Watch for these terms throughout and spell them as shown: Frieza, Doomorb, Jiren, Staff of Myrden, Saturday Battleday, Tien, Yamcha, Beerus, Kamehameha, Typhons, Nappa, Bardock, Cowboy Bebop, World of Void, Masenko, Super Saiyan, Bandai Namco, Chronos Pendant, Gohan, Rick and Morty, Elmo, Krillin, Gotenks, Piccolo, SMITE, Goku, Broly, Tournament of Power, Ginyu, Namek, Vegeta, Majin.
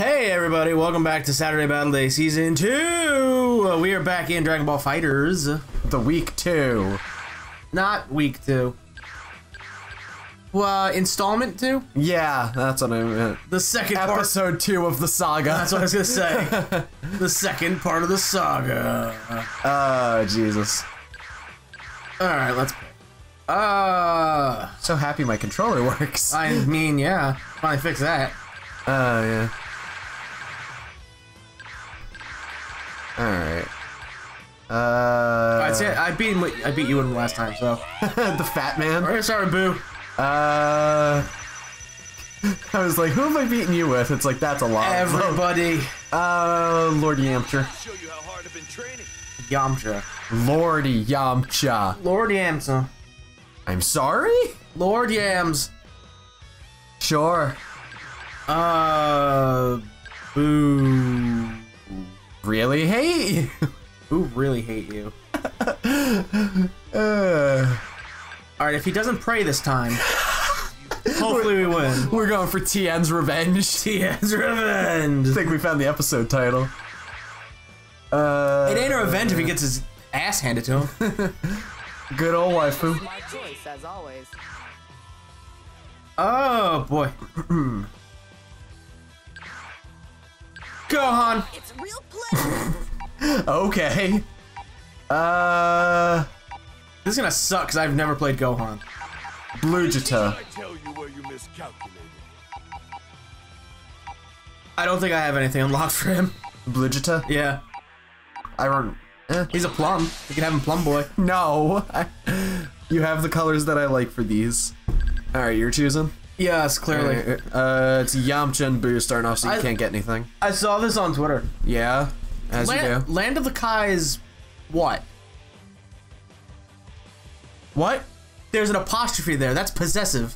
Hey everybody, welcome back to Saturday Battle Day Season 2! We are back in Dragon Ball FighterZ, the Week 2. Not Week 2. Well, Installment 2? Yeah, that's what I meant. The second Episode 2 of the saga. That's what I was gonna say. The second part of the saga. Oh, Jesus. Alright, let's play. So happy my controller works. I mean, yeah. Finally fixed that. Oh, yeah. Alright. I'd say I beat you in last time, so. The fat man? Alright, sorry, boo. I was like, who am I beating you with? It's like, that's a lot. Everybody. Lord Yamcha. Show you how hard I've been training. Yamcha. Lord Yamcha. Lord Yamcha. I'm sorry? Lord Yams. Sure. Boo. Really hate you. Who really hate you? Alright, if he doesn't pray this time, hopefully we win. We're going for TN's revenge. TN's revenge. I think we found the episode title. It ain't a revenge if he gets his ass handed to him. Good old waifu. My choice, as always. Oh boy. Gohan. It's real play. Okay. This is gonna suck because I've never played Gohan. Blugita. I don't think I have anything unlocked for him. Blugita? Yeah. I run. He's a plum. We can have him plum boy. No. You have the colors that I like for these. All right, you're choosing. Yes, clearly. It's Yamcha and Boo starting off, so you can't get anything. I saw this on Twitter. Yeah, as you do. Land of the Kai is what? What? There's an apostrophe there. That's possessive.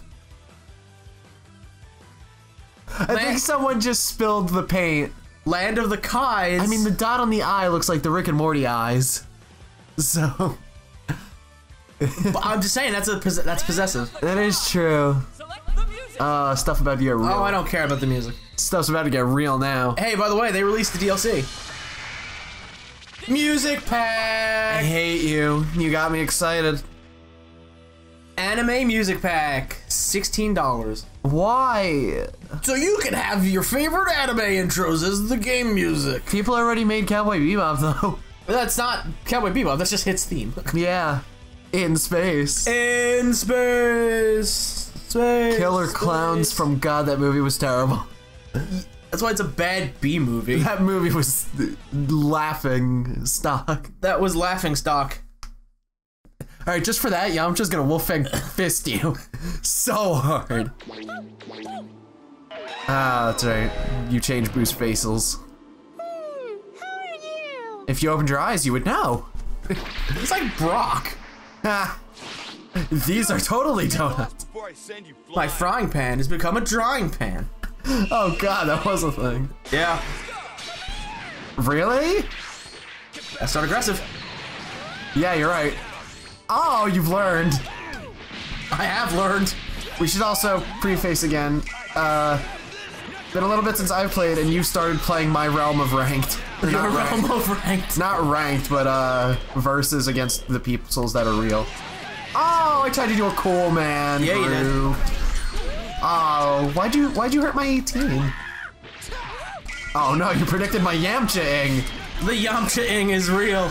I think someone just spilled the paint. Land of the Kais. I mean, the dot on the eye looks like the Rick and Morty eyes. So. But I'm just saying, that's possessive. That is true. Stuff about to get real. Oh, I don't care about the music. Stuff's about to get real now. Hey, by the way, they released the DLC. Music pack! I hate you. You got me excited. Anime music pack. $16. Why? So you can have your favorite anime intros as the game music. People already made Cowboy Bebop, though. That's not Cowboy Bebop. That's just its theme. Yeah. In space. In space. Killer Clowns from God, that movie was terrible. That's why it's a bad B movie. That movie was laughing stock. That was laughing stock. Alright, just for that, yeah, I'm just gonna wolfgang fist you so hard. Ah, that's right. You changed Boo's facials. How are you? If you opened your eyes, you would know. It's like Brock. Ah. These are totally donuts. My frying pan has become a drying pan. Oh god, that was a thing. Yeah. Really? That's not aggressive. Yeah, you're right. Oh, you've learned. I have learned. We should also preface again. Been a little bit since I've played and you started playing my realm of ranked. Your realm of ranked. Not ranked, but versus against the peoples that are real. Oh, I tried to do a cool man. Yeah, you did. Oh, why'd you hurt my 18? Oh no, you predicted my Yamcha-ing. The Yamcha-ing is real.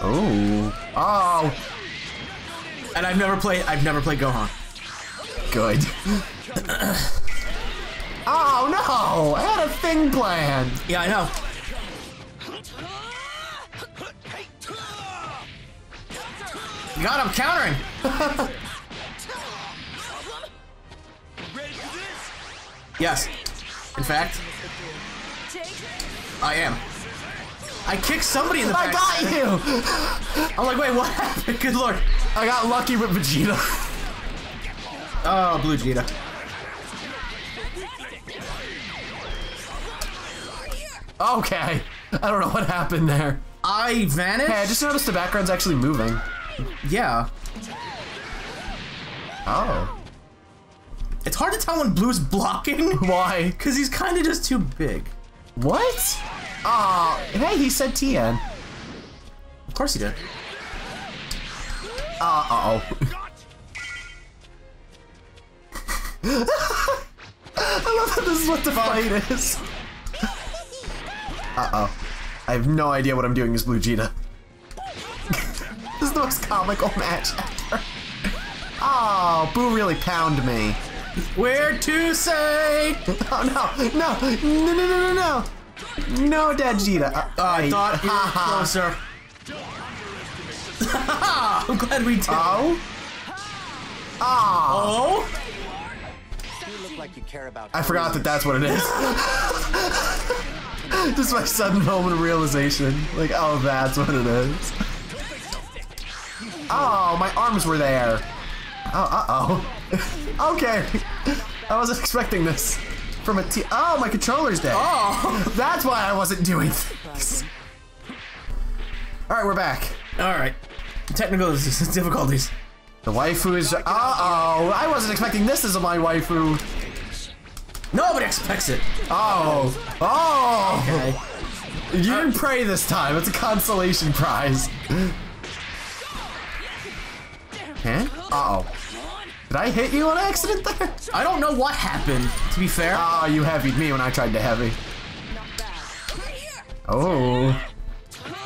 Oh. Oh. And I've never played Gohan. Good. Oh no! I had a thing planned. Yeah, I know. God, I'm countering! Yes. In fact, I am. I kicked somebody in the back. I got you! I'm like, wait, what happened? Good lord. I got lucky with Vegeta. Oh, Blue Vegeta. Okay. I don't know what happened there. I vanished? Hey, I just noticed the background's actually moving. Yeah. Oh. It's hard to tell when Blue's blocking. Why? Because he's kind of just too big. What? Aw, hey, he said TN. Of course he did. Uh-oh. I love that this is what the fight is. Uh-oh. I have no idea what I'm doing as Blue Gita. This is the most comical match ever. Oh, Boo really pounded me. Where to say? Oh no! No, Dad Gita. I thought you were closer. I'm glad we did. Oh. Oh. You look like you care about. I forgot that that's what it is. Just my sudden moment of realization. Like, oh, that's what it is. Oh, my arms were there. Oh, uh-oh. Okay. I wasn't expecting this from a T. Oh, my controller's dead. Oh, that's why I wasn't doing this. All right, we're back. All right. Technical difficulties. The waifu is... Uh-oh. I wasn't expecting this as my waifu. Nobody expects it. Oh. Oh. Okay. You didn't pray this time. It's a consolation prize. Huh? Uh-oh. Did I hit you on accident there? I don't know what happened, to be fair. Oh, you heavied me when I tried to heavy. Oh.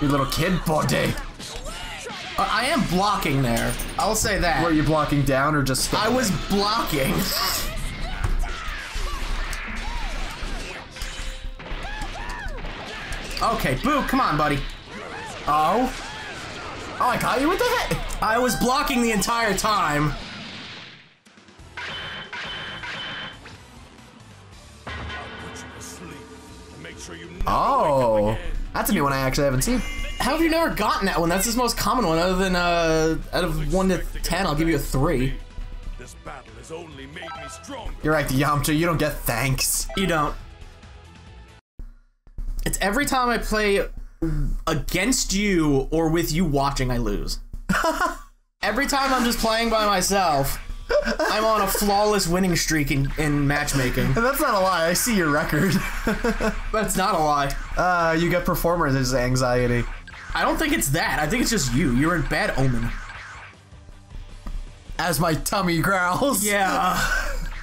You little kid body. I am blocking there. I'll say that. Were you blocking down or just standing? I was blocking. Okay, Boo, come on, buddy. Oh. Oh, I got you with the hit. I was blocking the entire time. Oh, that's a new one I actually haven't seen. How have you never gotten that one? That's his most common one, other than out of 1 to 10, I'll give you a 3. This battle has only made me stronger. You're right, Yamcha. You don't get thanks. You don't. It's every time I play against you or with you watching, I lose. Every time I'm just playing by myself, I'm on a flawless winning streak in matchmaking. And that's not a lie. I see your record. That's not a lie. You get performers' anxiety. I don't think it's that. I think it's just you. You're in bad omen. As my tummy growls. Yeah.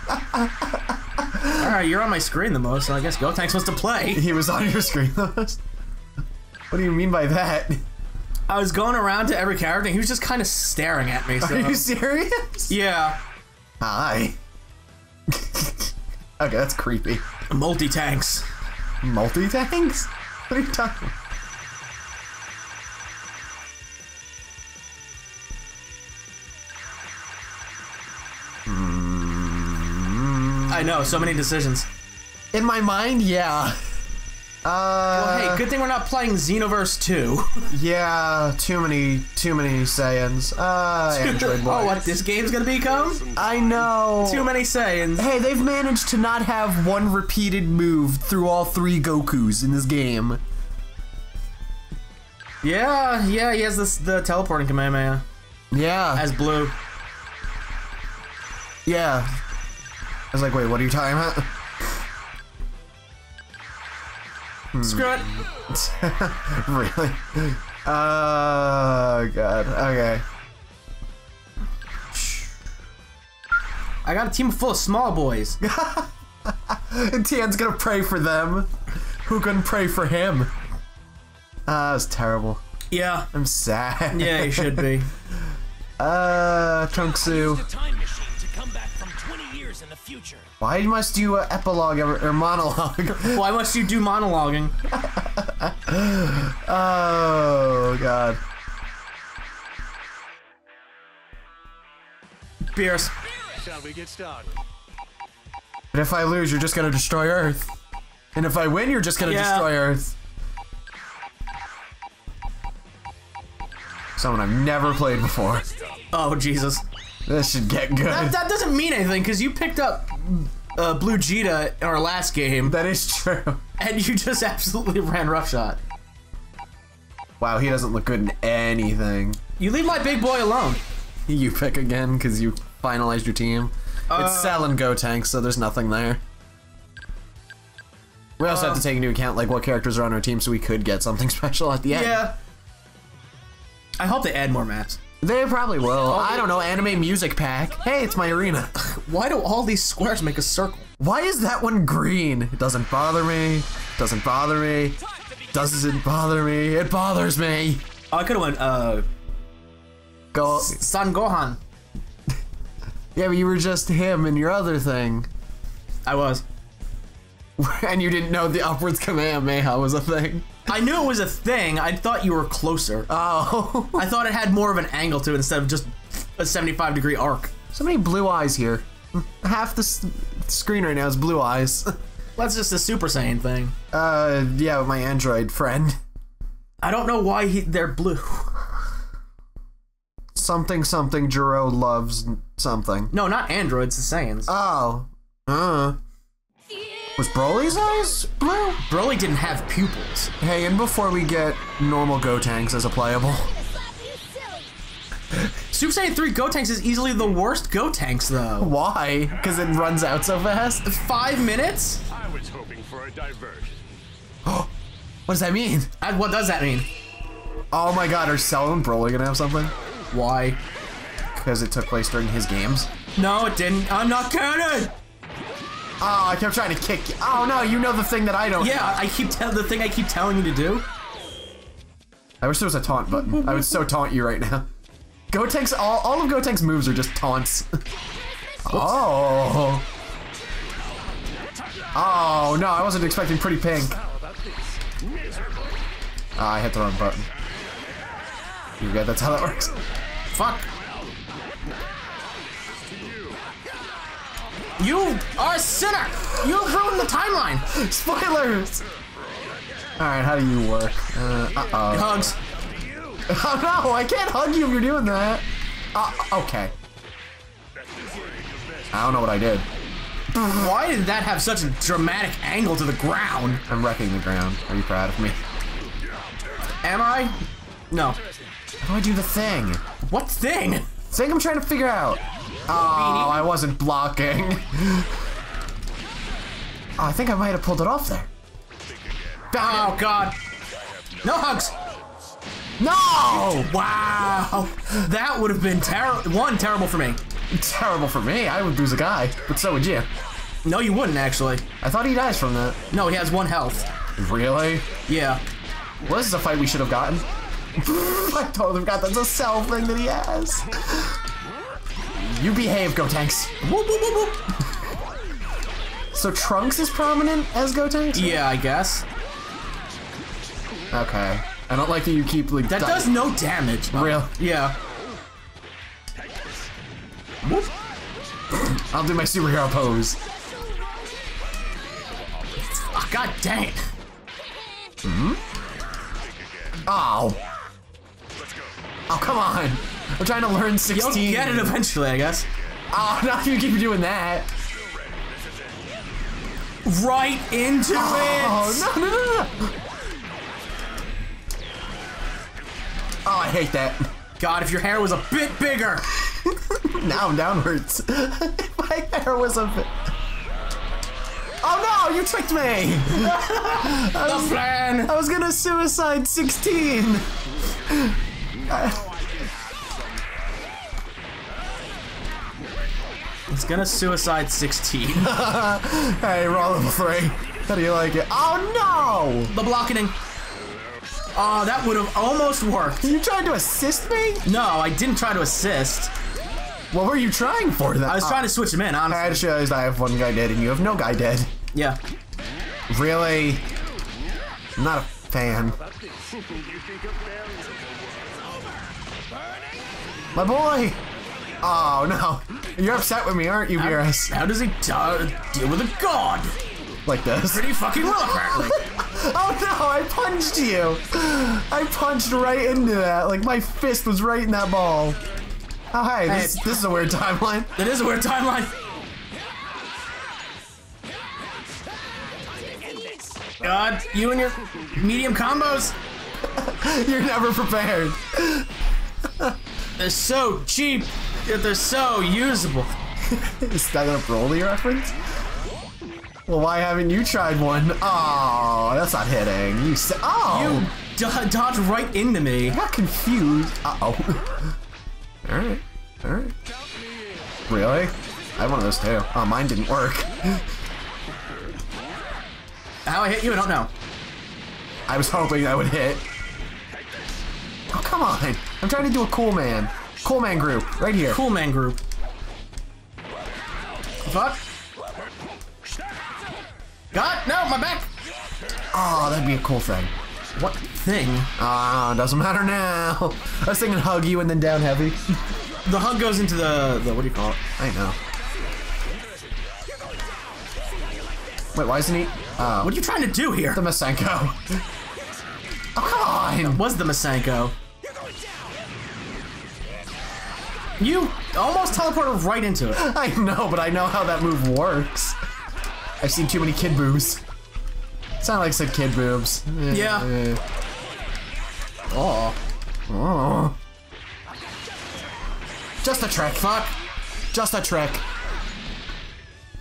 Alright, you're on my screen the most, so I guess Gotenks wants to play. He was on your screen the most. What do you mean by that? I was going around to every character and he was just kind of staring at me. So. Are you serious? Yeah. Hi. Okay, that's creepy. Multi-tanks. Multi-tanks? What are you talking about? I know, so many decisions. In my mind, yeah. Well, hey, good thing we're not playing Xenoverse 2. Yeah, too many Saiyans. Android boy. Oh, what this game's gonna become? I know. Too many Saiyans. Hey, they've managed to not have one repeated move through all 3 Gokus in this game. Yeah, he has the teleporting Kamehameha. Yeah. As Blue. Yeah. I was like, wait, what are you talking about? Screw it. Really? Oh, God. Okay. I got a team full of small boys. And Tien's gonna pray for them. Who can pray for him? That was terrible. Yeah. I'm sad. Yeah, you should be. Chungsu. Why must you epilogue or monologue? Why must you do monologuing? Oh, God. Beerus. Shall we get started? And if I lose, you're just gonna destroy Earth. And if I win, you're just gonna destroy Earth. Someone I've never played before. Oh, Jesus. This should get good. That doesn't mean anything, because you picked up Blue Gita in our last game. That is true. And you just absolutely ran roughshod. Wow, he doesn't look good in anything. You leave my big boy alone. You pick again, because you finalized your team. It's Cell and Gotenks, so there's nothing there. We also have to take into account like what characters are on our team, so we could get something special at the end. Yeah. I hope they add more maps. They probably will. Oh, I don't know, anime music pack. Hey, it's my arena. Why do all these squares make a circle? Why is that one green? It doesn't bother me. Doesn't bother me. Doesn't bother me. It bothers me. Oh, I could have went, Son Gohan. Yeah, but you were just him and your other thing. I was. And you didn't know the upwards Kamehameha was a thing. I knew it was a thing. I thought you were closer. Oh. I thought it had more of an angle to it instead of just a 75-degree arc. So many blue eyes here. Half the screen right now is blue eyes. Well, that's just a Super Saiyan thing. Yeah, with my android friend. I don't know why they're blue. Something, something, Jiro loves something. No, not androids, the Saiyans. Oh. Was Broly's eyes blue? Broly didn't have pupils. Hey, and before we get normal Gotenks as a playable. Super Saiyan 3 Gotenks is easily the worst Gotenks, though. Why? Because it runs out so fast? 5 minutes? I was hoping for a diversion. What does that mean? What does that mean? Oh my god, are Cell and Broly gonna have something? Why? Because it took place during his games? No, it didn't. I'm not counting! Oh, I kept trying to kick you. Oh no, you know the thing that I don't know. Yeah, the thing I keep telling you to do. I wish there was a taunt button. I would so taunt you right now. Gotenks, all of Gotenks' moves are just taunts. Oh. Oh no, I wasn't expecting Pretty Pink. I hit the wrong button. You got that's how that works. Fuck. You are a sinner! You've ruined the timeline! Spoilers! Alright, how do you work? Uh-oh. Hugs. Oh no, I can't hug you if you're doing that. Okay. I don't know what I did. Why did that have such a dramatic angle to the ground? I'm wrecking the ground. Are you proud of me? Am I? No. How do I do the thing? What thing? Thing I'm trying to figure out. Oh, I wasn't blocking. Oh, I think I might have pulled it off there. Oh, God. No hugs. No! Wow. That would have been terrible. One, terrible for me. Terrible for me? I would lose a guy, but so would you. No, you wouldn't, actually. I thought he dies from that. No, he has 1 health. Really? Yeah. Well, this is a fight we should have gotten. I totally forgot that's a Cell thing that he has. You behave, Gotenks. Whoop, whoop, whoop, whoop. So Trunks is prominent as Gotenks? Yeah, I guess. Okay. I don't like that you keep like that does no damage. Real? Yeah. Whoop. I'll do my superhero pose. Oh, god dang it. Mm-hmm. Oh. Oh, come on. I'm trying to learn 16. You'll get it eventually, I guess. Oh, now you keep doing that. Right into it! No, no, no, no! Oh, I hate that. God, if your hair was a bit bigger! Now I'm downwards. My hair was a bit... Oh no, you tricked me! I was gonna suicide 16! It's gonna suicide 16. Hey, roll level 3. How do you like it? Oh no! The blocking. Oh, that would have almost worked. You tried to assist me? No, I didn't try to assist. What were you trying for then? I was trying to switch him in, honestly. I just realized I have 1 guy dead and you have no guy dead. Yeah. Really? I'm not a fan. My boy! Oh, no. You're upset with me, aren't you, Beerus? How does he deal with a god? Like this? Pretty fucking well, apparently. Oh, no, I punched you. I punched right into that. Like, my fist was right in that ball. Oh, hey, this is a weird timeline. It is a weird timeline. God, you and your medium combos. You're never prepared. They're so cheap, yet they're so usable. Is that a Broly reference? Well, why haven't you tried one? Oh, that's not hitting. You said, oh! You dodged right into me. I got confused. Uh-oh. Alright, alright. Really? I had one of those too. Oh, mine didn't work. How I hit you, I don't know. I was hoping I would hit. Oh, come on. I'm trying to do a cool man. Cool man group, right here. Cool man group. Fuck. God, no, my back. Oh, that'd be a cool thing. What thing? Ah, doesn't matter now. I was thinking hug you and then down heavy. The hug goes into the, what do you call it? I know. Wait, why isn't he? What are you trying to do here? The Masenko. Oh, come on. It was the Masenko. You almost teleported right into it. I know, but I know how that move works. I've seen too many kid boobs. Sound like some kid boobs. Yeah. Oh. Oh. Just a trick. Fuck. Just a trick.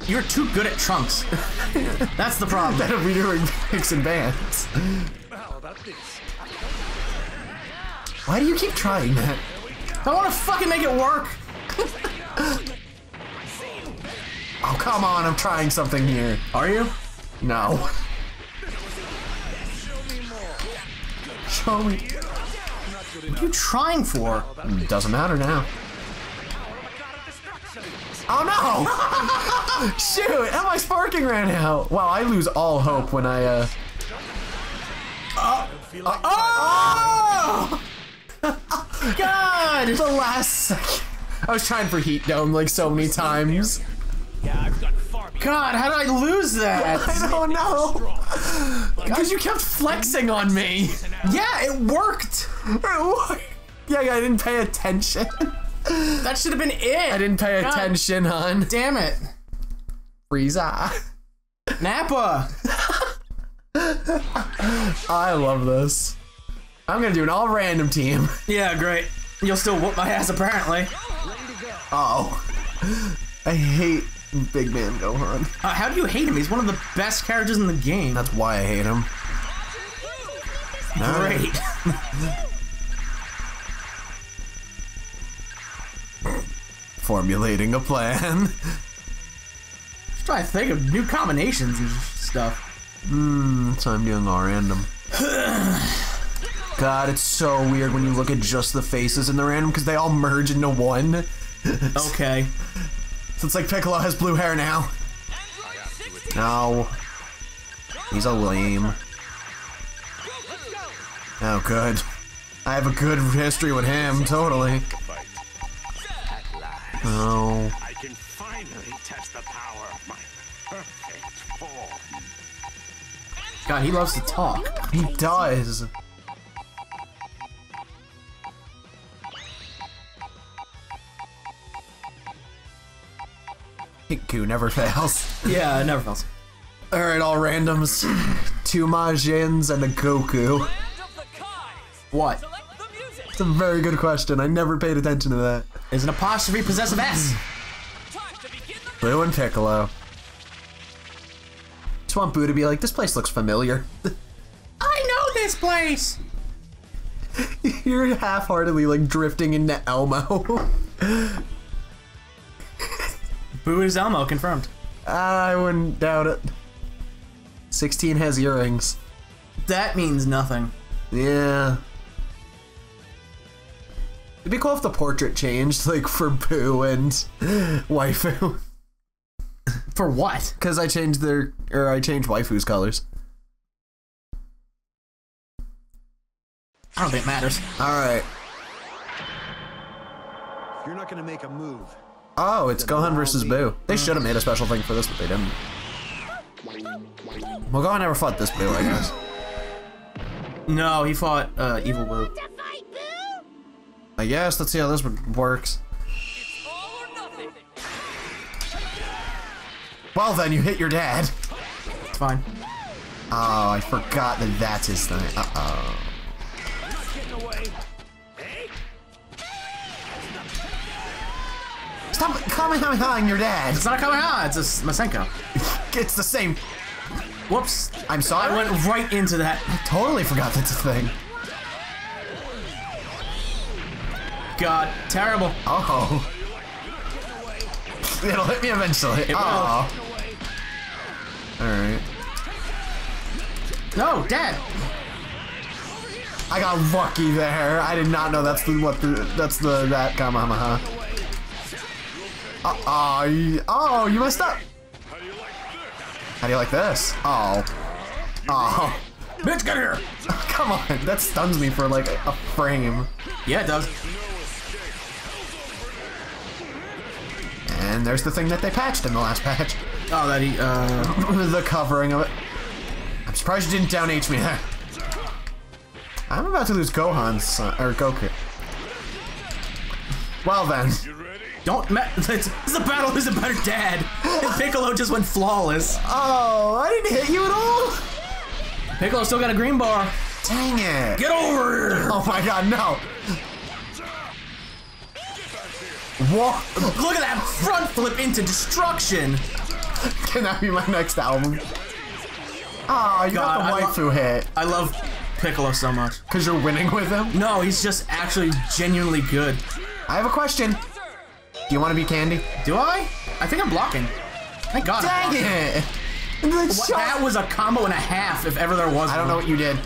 You're too good at trunks. That's the problem. That'll be doing picks and bands. Why do you keep trying that? I want to fucking make it work. Oh, come on, I'm trying something here. Are you? No. Show me. What are you trying for? Doesn't matter now. Oh no! Shoot! How my sparking ran out. Wow, I lose all hope when I. Oh! God! The last second. I was trying for heat dome like so many times. God, how did I lose that? I don't know. Because you kept flexing on me. Yeah, it worked. Yeah, I didn't pay attention. That should have been it. I didn't pay attention, hon. Damn it. Frieza. Nappa. I love this. I'm going to do an all random team. Yeah, great. You'll still whoop my ass, apparently. Oh. I hate Big Man Gohan. How do you hate him? He's one of the best characters in the game. That's why I hate him. Great. Right. Formulating a plan. Just trying to think of new combinations and stuff. So I'm doing all random. God, it's so weird when you look at just the faces in the random because they all merge into one. Okay. So it's like Piccolo has blue hair now. No. He's a lame. Oh, good. I have a good history with him, totally. Oh. I can finally test the power of my perfect form. God, he loves to talk. He does. Hikku never fails. Yeah, it never fails. Alright, all randoms. Two Majins and a Goku. What? That's a very good question. I never paid attention to that. Is an apostrophe possessive S? Blue and Piccolo. Just want Boo to be like, this place looks familiar. I know this place! You're half-heartedly, like, drifting into Elmo. Boo is Elmo, confirmed. I wouldn't doubt it. 16 has earrings. That means nothing. Yeah. It'd be cool if the portrait changed, like, for Boo and Waifu. For what? Because I changed Waifu's colors. I don't think it matters. Alright. You're not gonna make a move. Oh, it's Gohan versus Boo. They should have made a special thing for this, but they didn't. Well, Gohan never fought this Boo, I guess. No, he fought evil Boo. I guess. Let's see how this one works. It's all or nothing. Well, then you hit your dad. It's fine. Oh, I forgot that that's his thing. Uh-oh. Stop Kamehameha-ing your dad. It's not a Kamehameha, it's a Masenko. It's the same. Whoops. I'm sorry. I went right into that. I totally forgot that's a thing. God, terrible. Oh. It'll hit me eventually. It will. Alright. No, Dad! I got lucky there. I did not know that's the that Kamehameha. Oh, you messed up. How do you like this? Oh. Oh. Bitch, get here! Come on, that stuns me for like a frame. Yeah, it does. And there's the thing that they patched in the last patch. Oh, that he, the covering of it. I'm surprised you didn't down H me there. I'm about to lose Gohan's son, or Goku. Well then. Don't mess. The battle is about her dad. And Piccolo just went flawless. Oh, I didn't hit you at all. Piccolo still got a green bar. Dang it. Get over here. Oh my god, no. What? Look at that front flip into destruction. Can that be my next album? Oh, you got the waifu hit. I love Piccolo so much. Because you're winning with him? No, he's just actually genuinely good. I have a question. Do you want to be Candy? Do I? I think I'm blocking. Thank God. Dang it! That was a combo and a half if ever there was one. I don't know what you did.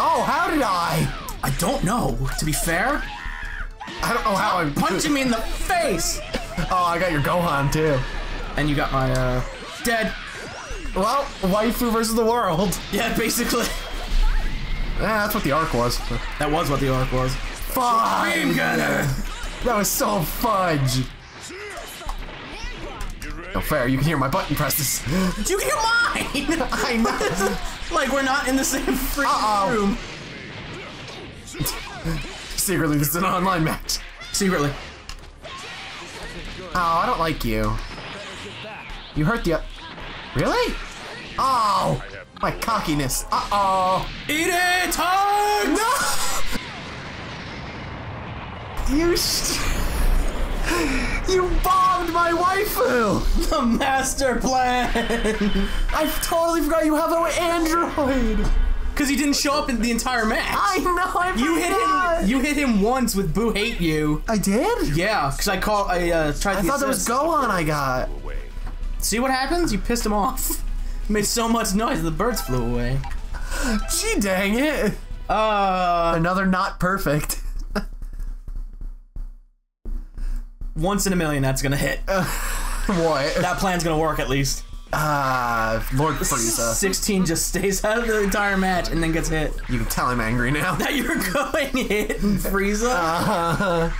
Oh, how did I? I don't know, to be fair. I don't know how I'm punching me in the face. Oh, I got your Gohan too. And you got my dead. Well, waifu versus the world. Yeah, basically. Yeah, that's what the arc was. That was what the arc was. Fudge! That was so fudge. No fair, you can hear my button presses. You can hear mine! I know. Like, we're not in the same freaking room. Secretly, this is an online match. Secretly. Oh, I don't like you. You hurt the... Really? Oh! My cockiness. Uh-oh. Eat it! Hugs! No! You bombed my waifu! The master plan! I totally forgot you have an android! Because he didn't show up in the entire match. I know. I forgot. You hit him once with "Boo Hate You." I did. Yeah, because I called. I tried. I thought that was Gohan. I got. See what happens? You pissed him off. You made so much noise the birds flew away. Gee, dang it. Another not perfect. Once in a million, that's gonna hit. What? That plan's gonna work at least. Lord Frieza. 16 just stays out of the entire match and then gets hit. You can tell I'm angry now. That you're going hitting Frieza?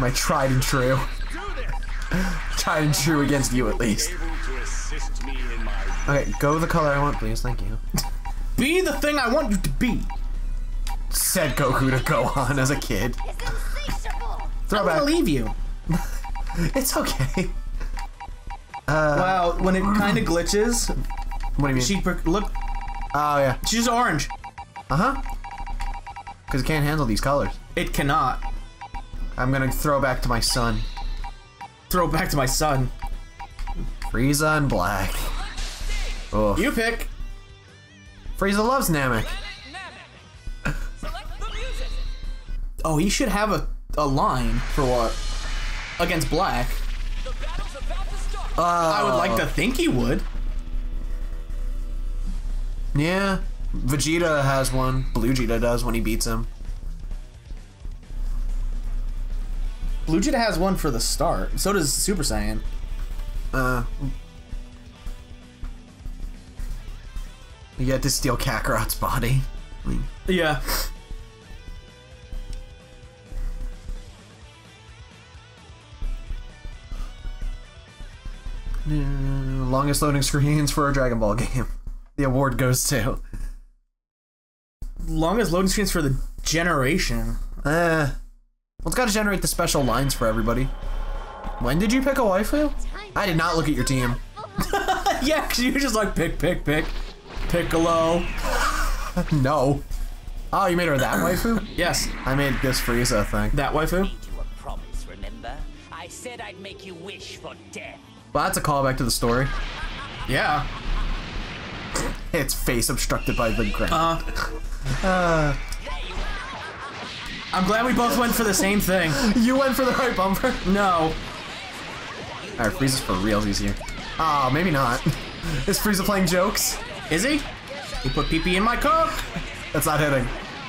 My tried and true. Tried and true against you at least. Okay, go the color I want, please. Thank you. Be the thing I want you to be. Said Goku to Gohan as a kid. Throwback. I'm gonna leave you. It's okay. Wow, when it kind of glitches. What do you mean? She look. Oh yeah. She's orange. Because it can't handle these colors. It cannot. I'm gonna throw back to my son. Throw back to my son. Frieza and black. Oh. You pick. Frieza loves Namek. Oh, he should have a line for what? Against black. I would like to think he would. Yeah. Vegeta has one. Blue Vegeta does when he beats him. Blue Vegeta has one for the start. So does Super Saiyan. You get to steal Kakarot's body. Yeah. Longest loading screens for a Dragon Ball game. The award goes to longest loading screens for the generation. Well, it's got to generate the special lines for everybody. When did you pick a waifu? I did not look at your team. Yeah, because you were just like pick Piccolo. No. Oh, you made her that waifu? Yes. I made this Frieza thing. That waifu? I said I'd make you wish for death. Well, that's a callback to the story. Yeah. Its face obstructed by the ground. I'm glad we both went for the same thing. You went for the right bumper? No. Alright, Frieza's for realsies here. Oh, maybe not. Is Frieza playing jokes? Is he? He put pee-pee in my coke! That's not hitting.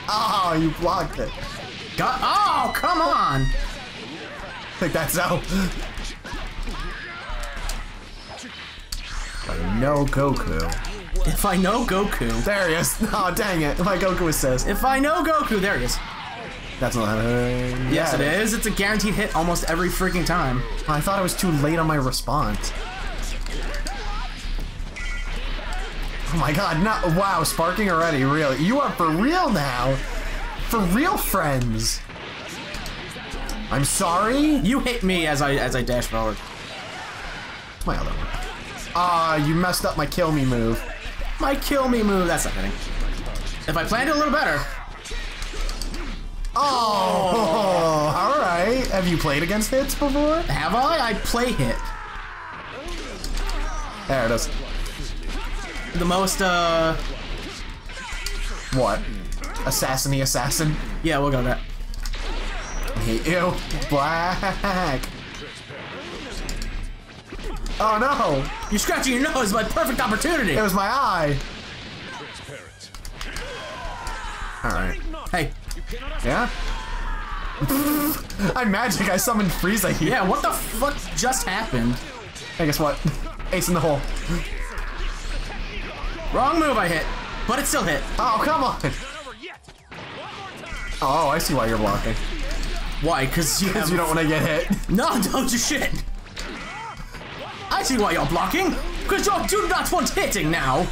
Oh, you blocked it. God, oh, come on! I think that's out. No Goku. If I know Goku. There he is. Oh, dang it. My Goku assist. If I know Goku. There he is. That's not hitting. Yes, it is. It's a guaranteed hit almost every freaking time. I thought I was too late on my response. Oh my god, no. Wow, sparking already, really. You are for real now. For real, friends. I'm sorry? You hit me as I dash forward. What's my other one? You messed up my kill me move. My kill me move, that's not hitting. If I planned it a little better. Oh, alright. Have you played against hits before? Have I? I play hit. There it is. The most, what? Assassiny assassin? Yeah, we'll go with that. I hate you. Black. Oh no! You're scratching your nose, my perfect opportunity! It was my eye! Alright. Hey. Yeah? I'm magic, I summoned Frieza here. Yeah, what the fuck just happened? Hey, guess what? Ace in the hole. Wrong move I hit, but it still hit. Oh, come on! Oh, I see why you're blocking. Why? Because you don't want to get hit. No, don't you shit! I see why you're blocking! Because you do not want hitting now!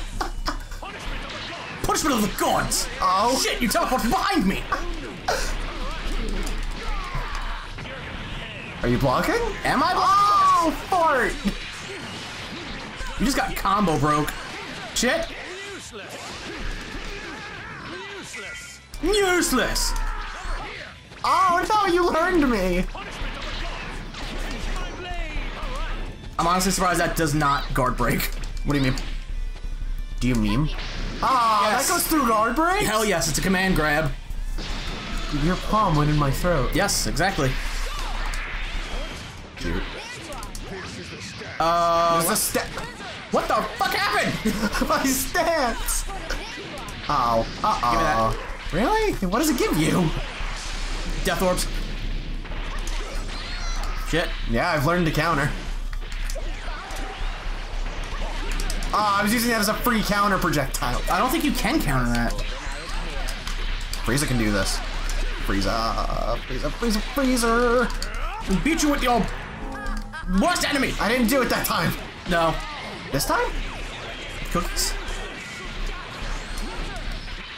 Punishment of the gods! Oh! Shit, you teleported behind me! Are you blocking? Am I blocking? Oh, fart! You just got combo broke. Shit! Useless! Useless! Oh no, you learned me! I'm honestly surprised that does not guard break. What do you mean? Do you meme? Ah, yes. That goes through guard break? Hell yes, it's a command grab. Your palm went in my throat. Yes, exactly. Dude. There's a step. What the fuck happened? My stance! Ow. Uh-oh. Really? What does it give you? Death orbs. Shit. Yeah, I've learned to counter. Oh, I was using that as a free counter projectile. I don't think you can counter that. Frieza can do this. Frieza. Frieza, Frieza, Frieza. Beat you with your worst enemy. I didn't do it that time. No. This time? Cookies?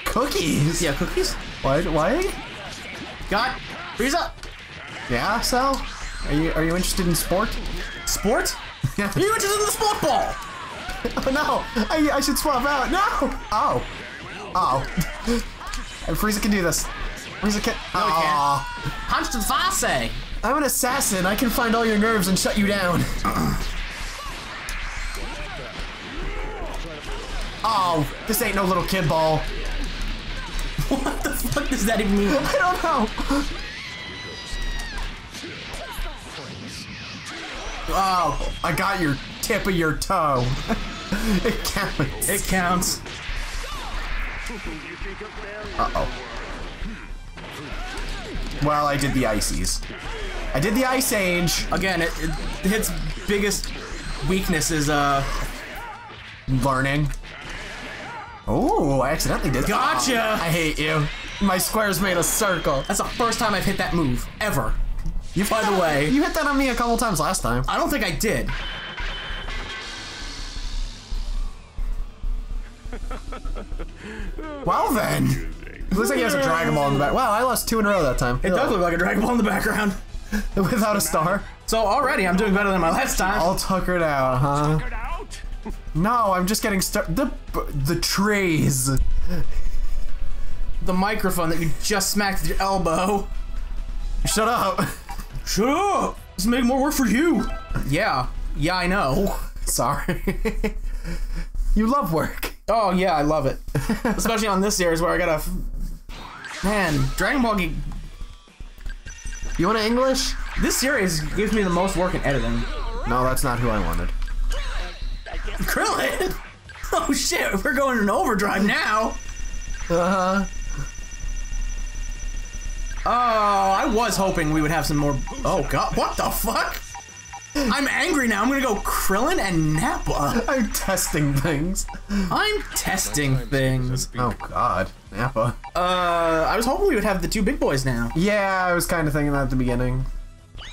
Cookies? Yeah, cookies. Why? Got Frieza. Yeah, Sal? Are you interested in sport? Sport? Are you interested in the sport ball? Oh no! I should swap out. No! Oh. Oh. And Frieza can do this. Frieza can. No, he can't. Punch the face. I'm an assassin. I can find all your nerves and shut you down. Oh, this ain't no little kid ball. What the fuck does that even mean? I don't know. Oh, I got your tip of your toe. It counts. It counts. Uh-oh. Well, I did the Ices. I did the Ice Age. Again, its biggest weakness is, learning. Oh, I accidentally did. Gotcha! Oh, I hate you. My squares made a circle. That's the first time I've hit that move, ever. You, by the way. You hit that on me a couple times last time. I don't think I did. Well then. It looks like he has a Dragon Ball in the back. Wow, I lost two in a row that time. It does look like a Dragon Ball in the background. Without a star. So already I'm doing better than my last time. All tuckered out, huh? Tuckered out? No, I'm just getting started. The trees. The microphone that you just smacked with your elbow. Shut up. Shut up! This is making more work for you. Yeah. Yeah, I know. Sorry. You love work. Oh, yeah, I love it. Especially on this series where I gotta... Man, Dragon Ball... You want to English? This series gives me the most work in editing. No, that's not who I wanted. Krillin? Oh, shit, we're going in overdrive now. Oh, I was hoping we would have some more... Oh, God, what the fuck? I'm angry now. I'm gonna go Krillin and Nappa. I'm testing things. I'm testing things. Oh God, Nappa. I was hoping we would have the two big boys now. Yeah, I was kind of thinking that at the beginning.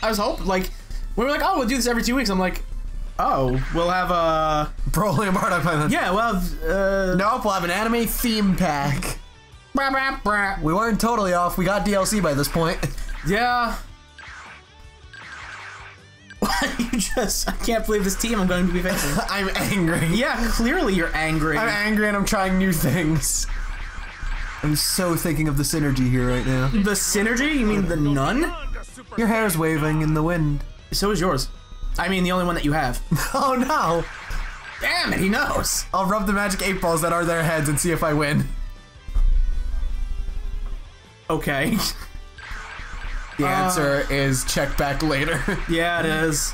I was hoping, like, we were like, oh, we'll do this every 2 weeks. I'm like, oh, we'll have a Broly and Bardock. Yeah, we'll have. Nope, we'll have an anime theme pack. We weren't totally off. We got DLC by this point. Yeah. I can't believe this team I'm going to be facing. I'm angry. Yeah, clearly you're angry. I'm angry and I'm trying new things. I'm so thinking of the synergy here right now. The synergy? You mean the nun? Your hair's waving in the wind. So is yours. I mean, the only one that you have. Oh no! Damn it, he knows! I'll rub the magic 8 balls that are their heads and see if I win. Okay. The answer is check back later. Yeah, it is.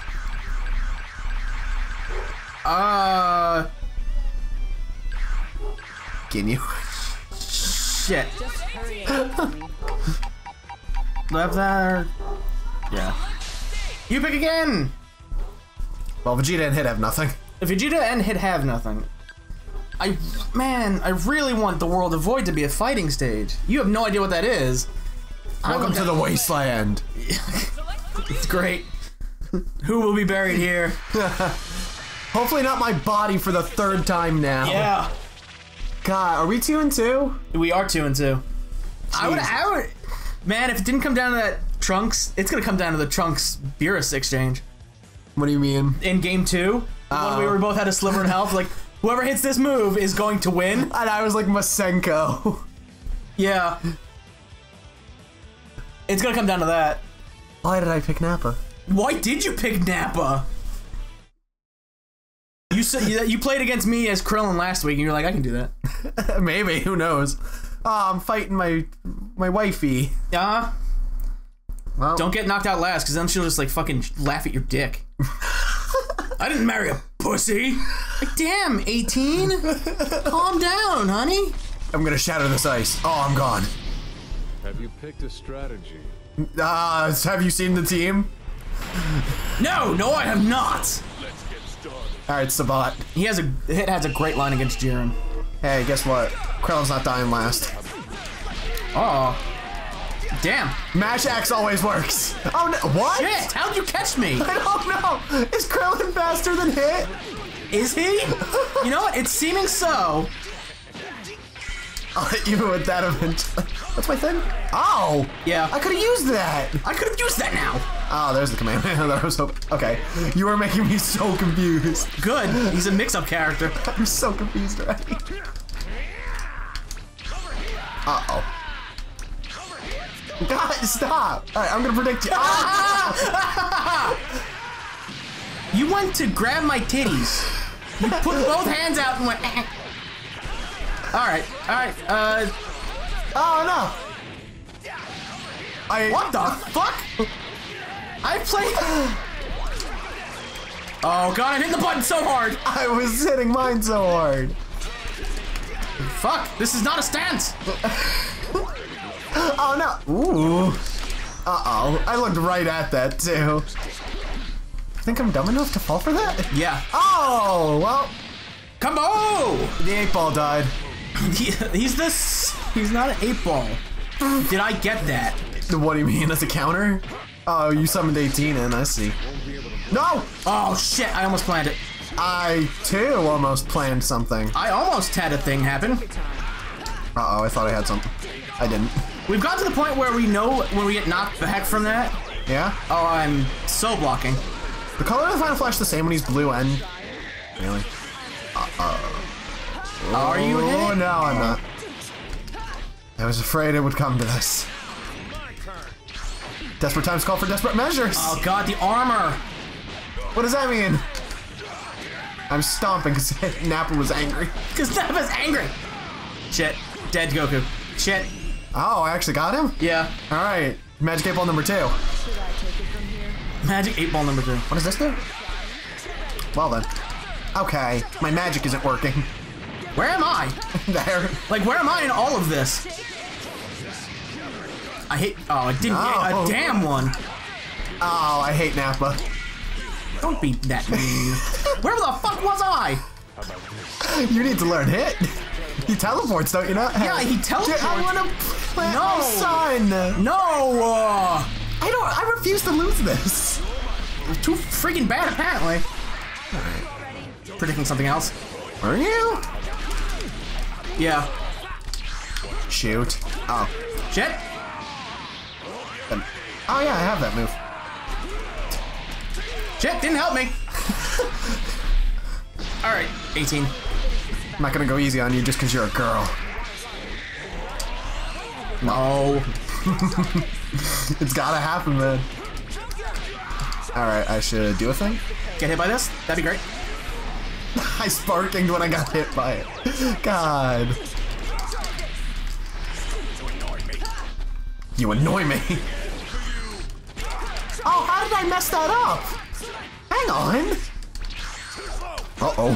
Can you? Shit. Left there. Yeah. You pick again! Well, Vegeta and Hit have nothing. Vegeta and Hit have nothing. Man, I really want the World of Void to be a fighting stage. You have no idea what that is. Welcome to the wasteland. It's great. Who will be buried here? Hopefully not my body for the third time now. Yeah. God, are we 2 and 2? We are 2 and 2. I would. Man, if it didn't come down to that Trunks, it's gonna come down to the Trunks Beerus exchange. What do you mean? In game 2, when we were both had a sliver in health, like whoever hits this move is going to win. And I was like Masenko. Yeah. It's gonna come down to that. Why did I pick Nappa? Why did you pick Nappa? You said you played against me as Krillin last week, and you were like, I can do that. Maybe, who knows? Oh, I'm fighting my wifey. Well, don't get knocked out last, because then she'll just like fucking laugh at your dick. I didn't marry a pussy. Like, damn, 18. Calm down, honey. I'm gonna shatter this ice. Oh, I'm gone. Have you picked a strategy? Have you seen the team? No, I have not. Let's get started. All right, Sabat. Hit has a great line against Jiren. Hey, guess what? Krillin's not dying last. Oh, damn! Mash axe always works. Oh no! What? Shit! How'd you catch me? I don't know. Is Krillin faster than Hit? Is he? You know what? It's seeming so. I'll hit you with that eventually. That's my thing? Oh! Yeah. I could've used that! I could've used that now! Oh, there's the command. I was hoping. Okay. You are making me so confused. Good. He's a mix-up character. I'm so confused already. Uh-oh. God, stop! Alright, I'm gonna predict you. Ah! You went to grab my titties. You put both hands out and went... Eh. Alright, oh no! What the fuck? I played. Oh god, I hit the button so hard! I was hitting mine so hard. Fuck, this is not a stance! Oh no! Ooh. Uh-oh, I looked right at that too. I think I'm dumb enough to fall for that? Yeah. Oh, well. Combo! The 8 ball died. He's not an 8 ball. Did I get that? What do you mean? That's a counter? Oh, you summoned 18 in, I see. No! Oh shit, I almost planned it. I too almost planned something. I almost had a thing happen. Uh-oh, I thought I had something. I didn't. We've got to the point where we know when we get knocked the heck from that. Yeah? Oh, I'm so blocking. The color of the Final Flash the same when he's blue and... Really? Uh-oh. Oh, are you in? No, I'm not. I was afraid it would come to this. Desperate times call for desperate measures. Oh god, the armor. What does that mean? I'm stomping because Nappa was angry. Because Nappa's angry. Shit. Dead Goku. Shit. Oh, I actually got him? Yeah. All right. Magic 8 Ball number 2. Should I take it from here? Magic 8 Ball number 2. What does this do? Well then. Okay. My magic isn't working. Where am I? There. Like, where am I in all of this? I hate... Oh, I didn't get a damn one. Oh, I hate Nappa. Don't be that mean. Where the fuck was I? You need to learn hit. He teleports, don't you know? Yeah, he teleports. I want to play my son. No. I don't. I refuse to lose this. You're too freaking bad, apparently. Right. Predicting something else. Are you? Yeah. Shoot. Oh. Shit. Oh, yeah, I have that move. Shit, didn't help me. Alright, 18. I'm not gonna go easy on you just because you're a girl. No. It's gotta happen, man. Alright, I should do a thing. Get hit by this? That'd be great. I sparkinged when I got hit by it. God. You annoy me. Oh, how did I mess that up? Hang on. Uh-oh.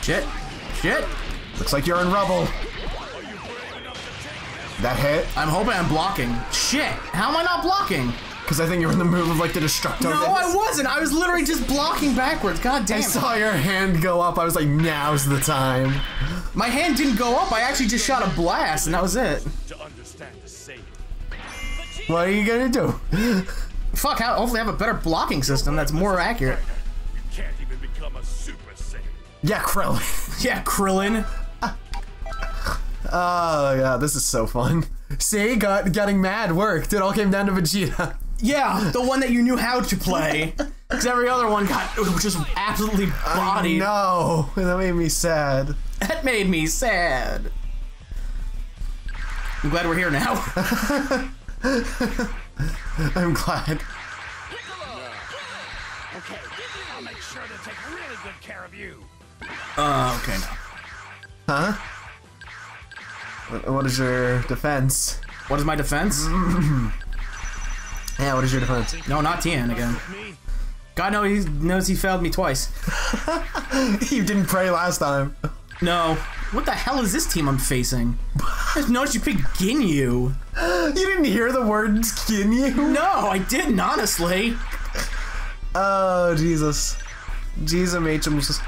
Shit. Shit. Looks like you're in rubble. That hit? I'm hoping I'm blocking. Shit. How am I not blocking? Because I think you're in the move of like the Destructo. No, I wasn't. I was literally just blocking backwards. God damn it. I saw your hand go up. I was like, now's the time. My hand didn't go up. I actually just shot a blast and that was it. What are you going to do? Fuck, hopefully I have a better blocking system that's more accurate. You can't even become a Super Saiyan. Yeah, Krillin. Yeah, Krillin. Oh, yeah, this is so fun. See, getting mad worked. It all came down to Vegeta. Yeah, the one that you knew how to play. Because every other one got just absolutely bodied. No, that made me sad. That made me sad. I'm glad we're here now. I'm glad. Okay, I'll make sure to take really good care of you. Okay. Huh? What is your defense? What is my defense? Yeah, what is your defense? No, not Tien again. God knows he failed me twice. You didn't pray last time. No. What the hell is this team I'm facing? I just noticed you picked Ginyu. You didn't hear the words Ginyu? No, I didn't, honestly. Oh, Jesus. Jesus, Machem was just...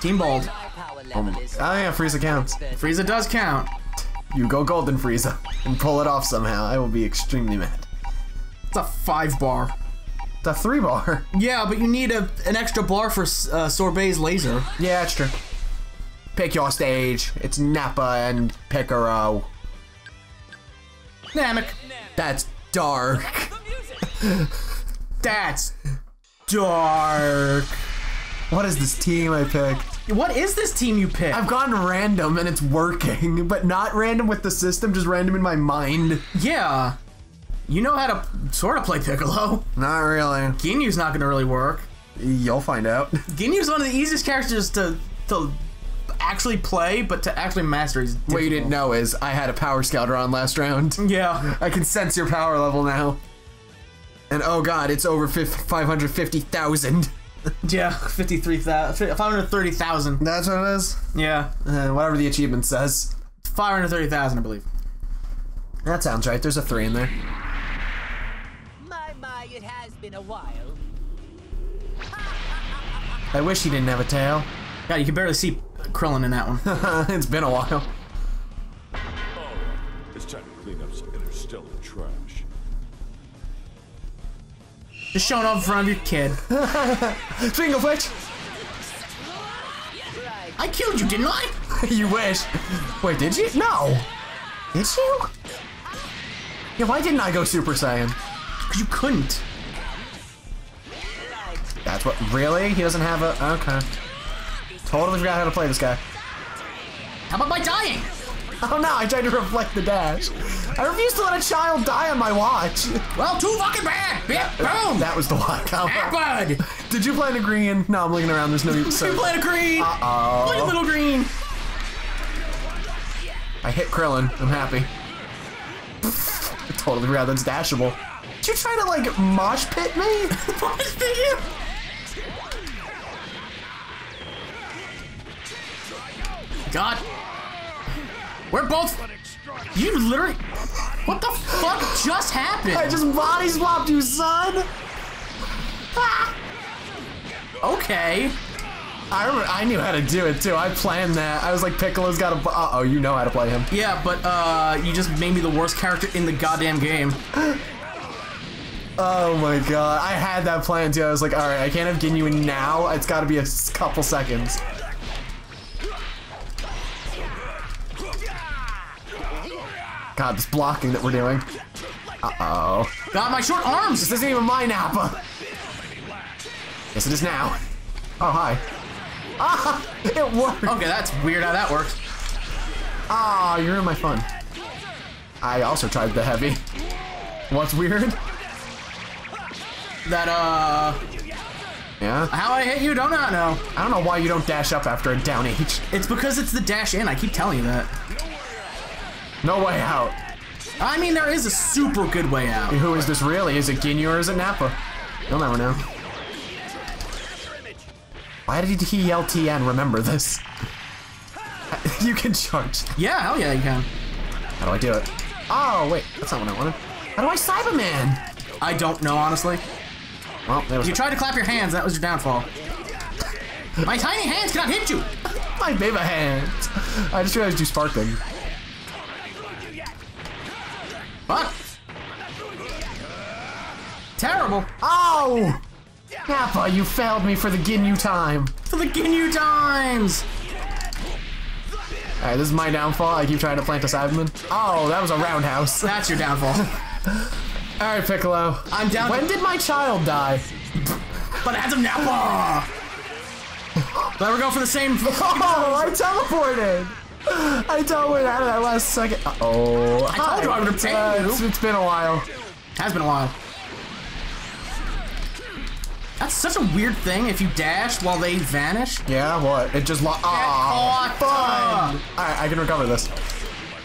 Team Bald. Oh, yeah, Frieza counts. Frieza does count. You go Golden Frieza and pull it off somehow. I will be extremely mad. It's a 5-bar. The 3-bar. Yeah, but you need an extra bar for Sorbet's laser. Yeah, that's true. Pick your stage. It's Nappa and Piccolo. Namek. That's dark. That's dark. What is this team I picked? What is this team you picked? I've gone random and it's working, but not random with the system, just random in my mind. Yeah. You know how to sort of play Piccolo. Not really. Ginyu's not going to really work. You'll find out. Ginyu's one of the easiest characters to actually play, but to actually master is difficult. What you didn't know is I had a Power Scouter on last round. Yeah. I can sense your power level now. And oh god, it's over 550,000. Yeah, 530,000. That's what it is? Yeah. Whatever the achievement says. 530,000, I believe. That sounds right. There's a 3 in there. It has been a while. I wish he didn't have a tail. God, you can barely see Krillin in that one. It's been a while. Oh, it's time to clean up some interstellar trash. Just showing off in front of your kid. Finger which? I killed you, didn't I? You wish. Wait, did you? No. Did you? Yeah, why didn't I go Super Saiyan? You couldn't. That's what. Really? He doesn't have a. Okay. Totally forgot how to play this guy. How about my dying? Oh no, I tried to reflect the dash. I refuse to let a child die on my watch. Well, too fucking bad. Yeah, boom. That was the walk out. Bud. Did you plant a green? No, I'm looking around. There's no. So you plant a green. Uh-oh. Plant a little green. I hit Krillin. I'm happy. I totally forgot that's dashable. Did you try to like mosh pit me? Mosh pit you? God. We're both. You literally. What the fuck just happened? I just body swapped you, son. Ah. Okay. I remember, I knew how to do it too. I planned that. I was like, Piccolo's got a. Uh oh, you know how to play him. Yeah, but you just made me the worst character in the goddamn game. Oh my god, I had that plan too. I was like, all right, I can't have Ginyu now. It's got to be a couple seconds. God, this blocking that we're doing. Uh-oh. God, my short arms! This isn't even my Nappa. Yes, it is now. Oh, hi. Ah, it worked. Okay, that's weird how that works. Ah, you ruined my fun. I also tried the heavy. What's weird? That, yeah? How I hit you, do not know. I don't know why you don't dash up after a down H. It's because it's the dash in. I keep telling you that. No way out. I mean, there is a super good way out. Who is this really? Is it Ginyu or is it Nappa? You'll never know. Why did he yell TN? Remember this. You can charge. Yeah, hell yeah, you can. How do I do it? Oh, wait. That's not what I wanted. How do I Cyberman? I don't know, honestly. Well, there was. You tried to clap your hands. That was your downfall. My tiny hands cannot hit you. My baby hands. I just realized you sparkling. Fuck! Terrible! Oh! Nappa, you failed me for the Ginyu time! For the Ginyu times! Alright, this is my downfall. I keep trying to plant a Cyberman. Oh, that was a roundhouse. That's your downfall. Alright, Piccolo. I'm down. When did my child die? But as of Nappa! There we go for the same. Oh, I teleported! I teleported out of that last second. Uh-oh. I told you I would obtain you. It's been a while. Has been a while. That's such a weird thing if you dash while they vanish. Yeah, what? It just lost. Oh, fun. Alright, I can recover this.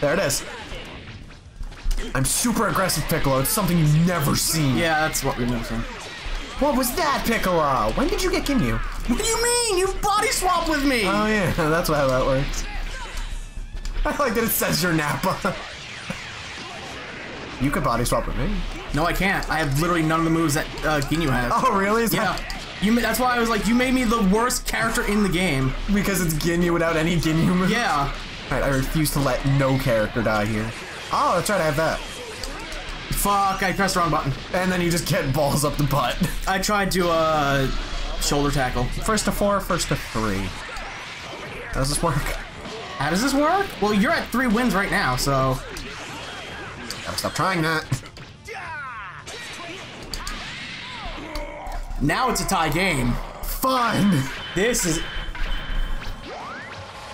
There it is. I'm super aggressive, Piccolo. It's something you've never seen. Yeah, that's what we've never seen. What was that, Piccolo? When did you get Ginyu? What do you mean? You body swapped with me. Oh, yeah. That's how that works. I like that it says you're Nappa. You could body swap with me. No, I can't. I have literally none of the moves that Ginyu has. Oh, really? Is yeah. That's why I was like, you made me the worst character in the game. Because it's Ginyu without any Ginyu moves? Yeah. All right, I refuse to let no character die here. Oh, that's right. I have that. Fuck, I pressed the wrong button. And then you just get balls up the butt. I tried to shoulder tackle. First to four, first to three. How does this work? How does this work? Well, you're at 3 wins right now, so. Gotta stop trying that. Now it's a tie game. Fun! This is.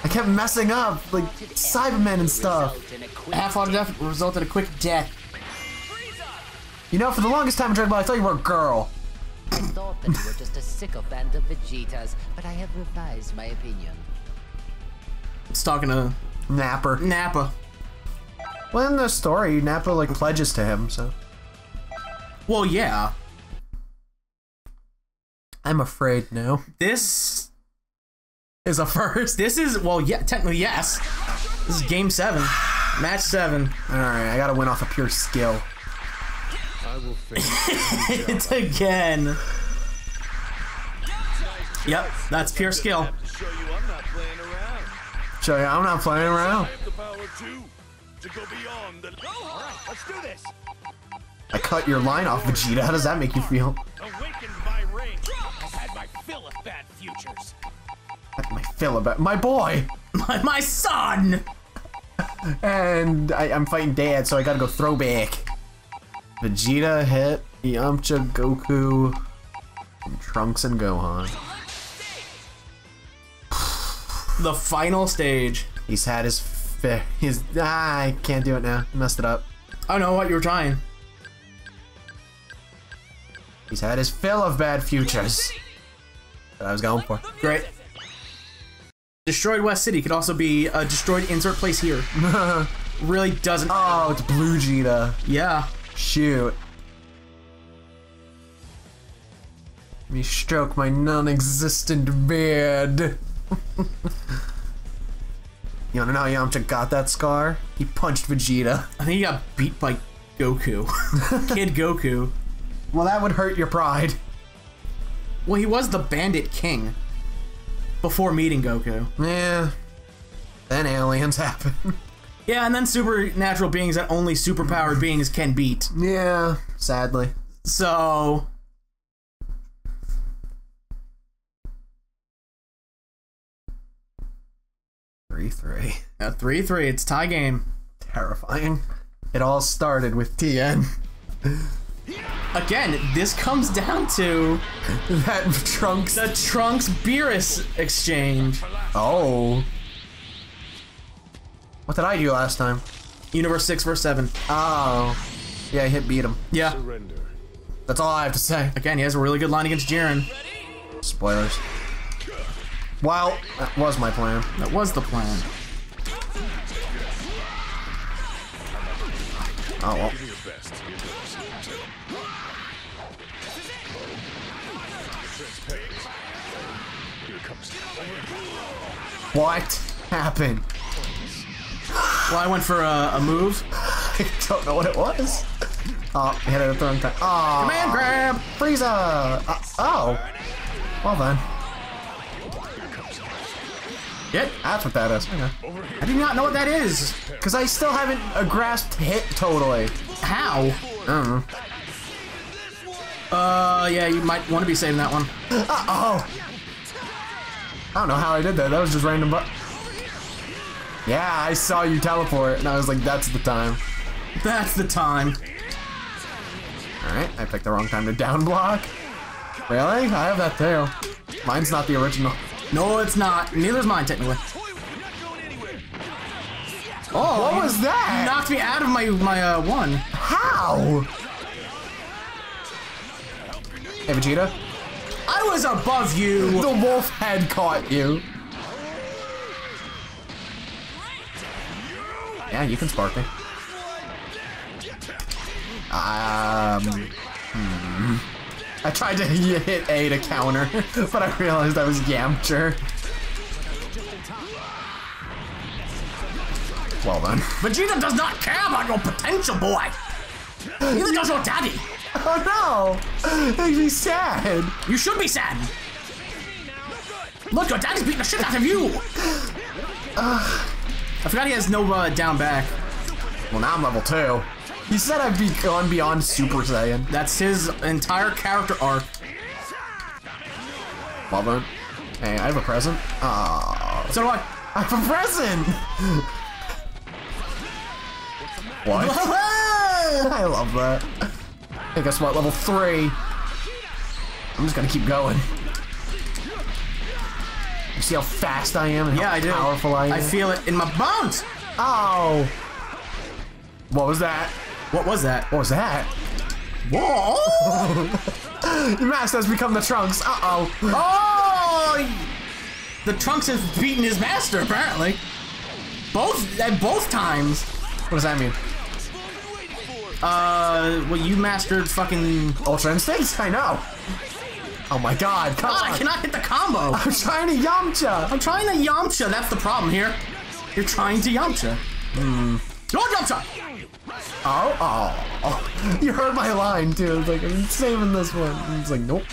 I kept messing up, like Cybermen and stuff. Half-auto death resulted in a quick death. You know, for the longest time in Dragon Ball, I thought you were a girl. I thought that you were just a sickle band of Vegetas, but I have revised my opinion. It's talking to Nappa. Well, in the story, Nappa like pledges to him, so. Well, yeah. I'm afraid now. This is a first. This is, well, yeah, technically yes. This is game 7, match 7. All right, I gotta win off of pure skill. I will fail. It's again. Yep, that's pure skill. Show you I'm not playing around. I cut your line off, Vegeta. How does that make you feel? My fill about my boy, my son. And I'm fighting Dad, so I gotta go throwback. Vegeta hit Yamcha, Goku, and Trunks and Gohan. The final stage. He's had his fair. He's I can't do it now. I messed it up. I know what you were trying. He's had his fill of bad futures. That I was going for. Great. Destroyed West City could also be a destroyed insert place here. Really doesn't. Oh, it's Blue Gita. Yeah. Shoot. Let me stroke my non-existent beard. You wanna know how Yamcha got that scar? He punched Vegeta. I think he got beat by Goku. Kid Goku. Well, that would hurt your pride. Well, he was the Bandit King before meeting Goku. Yeah. Then aliens happen. Yeah, and then supernatural beings that only superpowered beings can beat. Yeah, sadly. So... Three. At 3-3, it's tie game. Terrifying. It all started with TN. Again, this comes down to that Trunks. The Trunks Beerus exchange. Oh. What did I do last time? Universe 6 verse 7. Oh. Yeah, I hit beat him. Yeah. Surrender. That's all I have to say. Again, he has a really good line against Jiren. Spoilers. Wow, that was my plan. That was the plan. Oh, well. What happened? Well, I went for a move. I don't know what it was. Oh, hit it at the wrong time. Oh, command grab! Frieza! Oh. Well then. It? That's what that is. Okay. I do not know what that is. Because I still haven't grasped hit totally. How? I don't know. Yeah, you might want to be saving that one. Uh-oh. I don't know how I did that. That was just random. But yeah, I saw you teleport, and I was like, that's the time. That's the time. All right, I picked the wrong time to down block. Really? I have that too. Mine's not the original. No, it's not. Neither's mine, technically. Oh, what was that? You knocked me out of my one. How? Hey, Vegeta. I was above you. The wolf had caught you. Yeah, you can spark me. I tried to hit A to counter, but I realized I was Yamcha. Well done. Vegeta does not care about your potential, boy! Neither does your daddy! Oh no! That makes me sad! You should be sad! Look, your daddy's beating the shit out of you! I forgot he has no down back. Well, now I'm level 2. He said I've gone beyond Super Saiyan. That's his entire character arc. Well done. Hey, I have a present. Aww. So do I. I have a present! What? I love that. Hey, guess what? Level 3. I'm just gonna keep going. You see how fast I am and how powerful I am? I feel it in my bones! Oh! What was that? What was that? What was that? Whoa! The master has become the Trunks. Uh-oh. Oh! The Trunks has beaten his master, apparently. Both, at both times. What does that mean? Well, you mastered fucking... Ultra Instincts? I know. Oh my god, come on. I cannot hit the combo. I'm trying to Yamcha. I'm trying to Yamcha. That's the problem here. You're trying to Yamcha. Hmm. You're Yamcha! Oh, oh, you heard my line too. It's like, I'm saving this one. It's like, nope.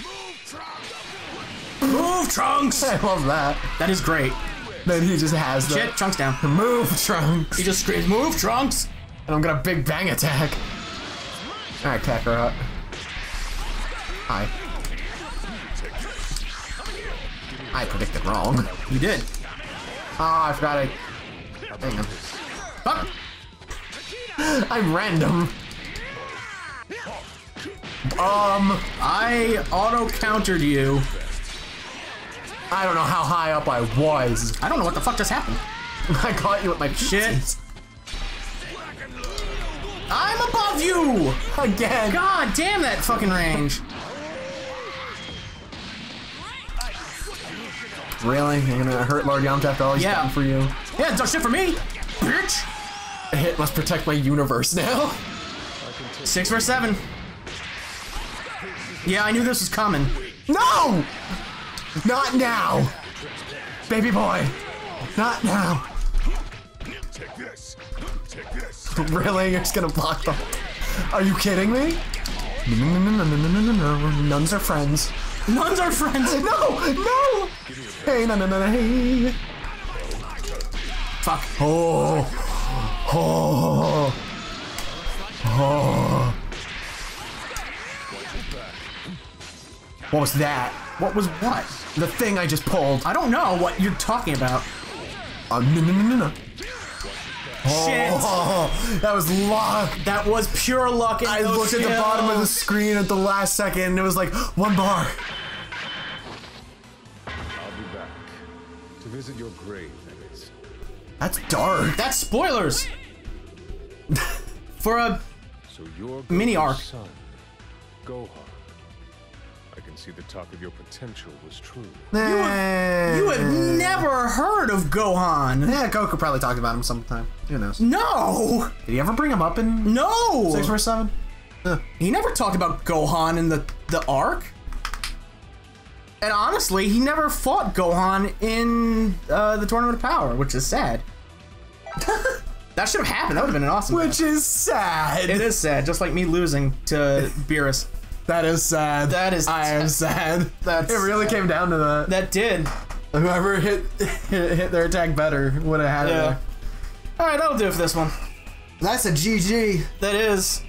Move, Trunks! I love that. That is great. Then he just has that. Shit, Trunks down. Move, Trunks! He just screams, move, Trunks! And I'm gonna big bang attack. Alright, Kakarot. Hi. I predicted wrong. You did. Ah, oh, I forgot I... Hang on. Fuck! I'm random. I auto-countered you. I don't know how high up I was. I don't know what the fuck just happened. I caught you with my shit. I'm above you! Again. God damn that fucking range. Really? You're gonna hurt Lord Yamcha after all he's done for you? Yeah, it's no shit for me! Bitch! A hit must protect my universe now. 6 for 7. Yeah, I knew this was coming. No! Not now! Baby boy! Not now! Take this. Take this. Really? You're just gonna block them? Are you kidding me? No. Nuns are friends. Nuns are friends! No! No! Hey, no, no, no, hey! Fuck. Oh! Oh. Oh. What was that? What was what? The thing I just pulled. I don't know what you're talking about. No. Oh. Shit. Oh. That was luck. That was pure luck. I looked at the bottom of the screen at the last second and it was like one bar. I'll be back to visit your grave. That's dark. That's spoilers. For a mini arc. Son, Gohan. I can see the talk of your potential was true. You have never heard of Gohan. Yeah, Goku probably talked about him sometime. Who knows? No. Did he ever bring him up in? No. 6 for 7. He never talked about Gohan in the arc. And honestly, he never fought Gohan in the Tournament of Power, which is sad. That should have happened. That would have been an awesome match. Which is sad. It is sad, just like me losing to Beerus. That is sad. That is I am sad. That's it really came down to that. That did. Whoever hit their attack better would have had it there. Alright, that'll do it for this one. That's a GG. That is.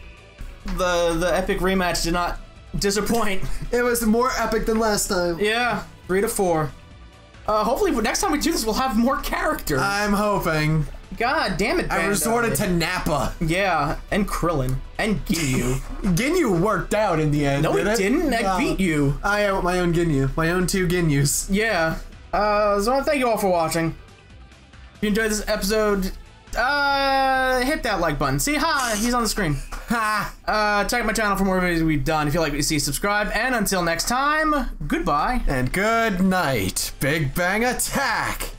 The epic rematch did not disappoint. It was more epic than last time. Yeah, 3 to 4. Hopefully next time we do this, we'll have more characters. I'm hoping. God damn it, Bandai. I resorted to Nappa. Yeah, and Krillin. And Ginyu. Ginyu worked out in the end. No, it didn't. I beat you. I have my own Ginyu. My own 2 Ginyus. Yeah. So I want to thank you all for watching. If you enjoyed this episode, hit that like button. See, ha, he's on the screen. Ha! Check out my channel for more videos we've done. If you like what you see, subscribe. And until next time, goodbye. And good night. Big Bang Attack!